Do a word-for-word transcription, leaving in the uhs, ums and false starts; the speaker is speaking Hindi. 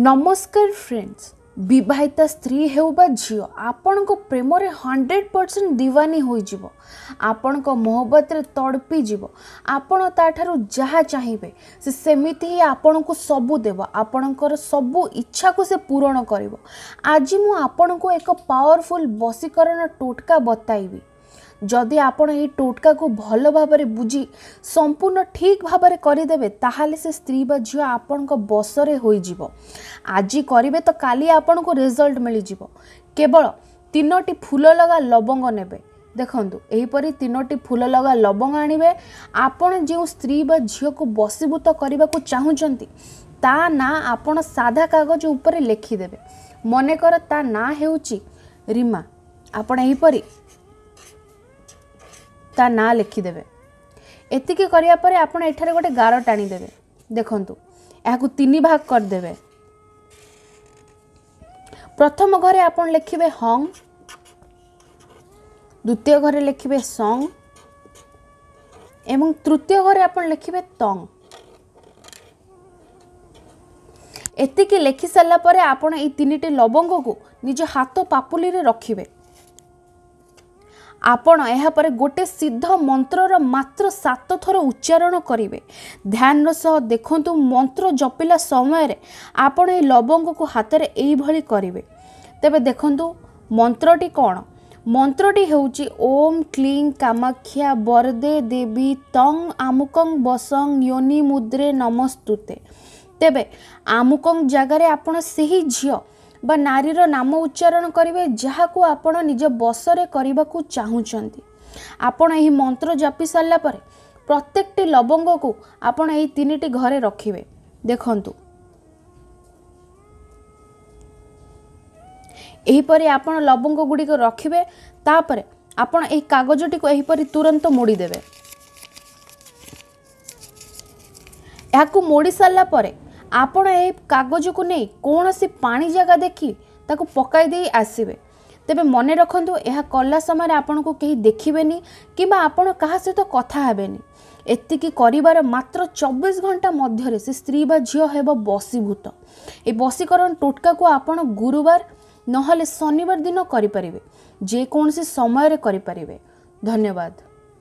नमस्कार फ्रेंड्स, विवाहिता स्त्री हेउ बा झियो आपण को प्रेम रे हंड्रेड परसेंट दीवानी होई जिवो। आपण को मोहब्बत रे तड़पी जिवो। आपण ताठारु जहा चाहिबे से सेमिति ही आपण को सबु देबो। आपणकर सबु इच्छा को से पूर्ण करिवो। आज मु आपण को एक पावरफुल वशीकरण टोटका बताइबी। जदि आपण एही टोटका को भल भाबरे बुझी संपूर्ण ठीक भाबरे करिदेबे ताहाले से स्त्री बा झियो आपणक बसरे होई जिवो। आजि करिबे तो काली आपणक रिजल्ट मिली जिवो। केवल तीनोटी फूल लगा लवंग नेबे। देखंतु एहीपरि तीनोटी फूल लगा लवंग आनिबे। आपण जे स्त्री बा झियो को बसीभूत करबाकू चाहुचंती ता ना आपण साधा कागज उपरे लिखि देबे। मनेकर ता ना हेउची रीमा, आपण एहीपरि ता ना लिखिदेवे। एतिकी करिया परे आपण एठारे गोटे गार टाणी देवे। देखंतु एहाकु तीन भाग कर देवे। प्रथम घरे आपण लिखिबे हंग, द्वितीय घरे लिखिबे संग एवं तृतीय घरे आपण लिखिबे तंग। एतिकी लिखि सल्ला परे आपण ए तीनटे लवंग को निज हाथ पापुली रे रखिबे। आपण यहाँ पर गोटे सिद्ध मंत्रर मात्र सात थर उच्चारण करेंगे। ध्यान सह देखंतु मंत्र जपिला समय आपण ए लवंग को हाथ में यही करेंगे। तेबे देखंतु मंत्रटी कौन। मंत्रटी हेउची ओम क्लीं कामाख्या वरदे देवी तंग आमुकं बसं योनि मुद्रे नमस्तुते। तेबे आमुकं जगार आपण से ही झियो बा नारीर नाम उच्चारण करेंगे जहाँ को आपण निज बसरे करने चाहूँगी। आपण यही मंत्र जपि सारा पर प्रत्येकटी लवंग को आपण यही तीनटी घरे रखिबे। देखंतु एहीपरि आपण लवंग गुड़िक रखिबे। तापर आपण यही कागजटी को एहीपरि तुरंत मोड़ी देबे। याकु मोड़ी सारा पर आपण ए कागज को नहीं कौन सी पानी जगह देखी ताको पकाई दे आसिबे। तेबे मने रखंतु यह कला समय आपण को कहीं देखिबेनी किबा आपण कहा सहित कथा हेबेनी। एतिकी करिबार मात्र चौबीस घंटा मध्य से स्त्री बा झियो हेबो बसीभूत। ए बसीकरण टोटका को आपण गुरुवार नहले शनिवार दिन करि परिबे, जे कोनसी समय रे करि परिबे। धन्यवाद।